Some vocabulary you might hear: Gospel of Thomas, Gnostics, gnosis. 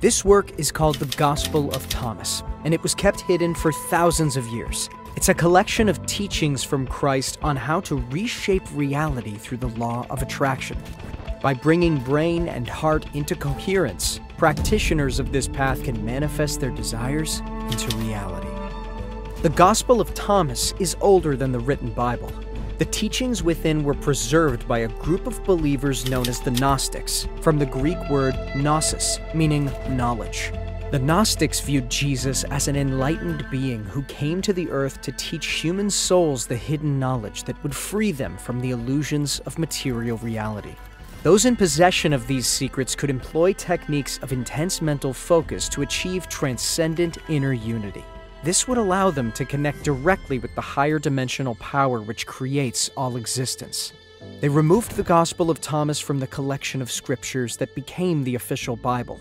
This work is called the Gospel of Thomas, and it was kept hidden for thousands of years. It's a collection of teachings from Christ on how to reshape reality through the law of attraction. By bringing brain and heart into coherence, practitioners of this path can manifest their desires into reality. The Gospel of Thomas is older than the written Bible. The teachings within were preserved by a group of believers known as the Gnostics, from the Greek word gnosis, meaning knowledge. The Gnostics viewed Jesus as an enlightened being who came to the earth to teach human souls the hidden knowledge that would free them from the illusions of material reality. Those in possession of these secrets could employ techniques of intense mental focus to achieve transcendent inner unity. This would allow them to connect directly with the higher dimensional power which creates all existence. They removed the Gospel of Thomas from the collection of scriptures that became the official Bible.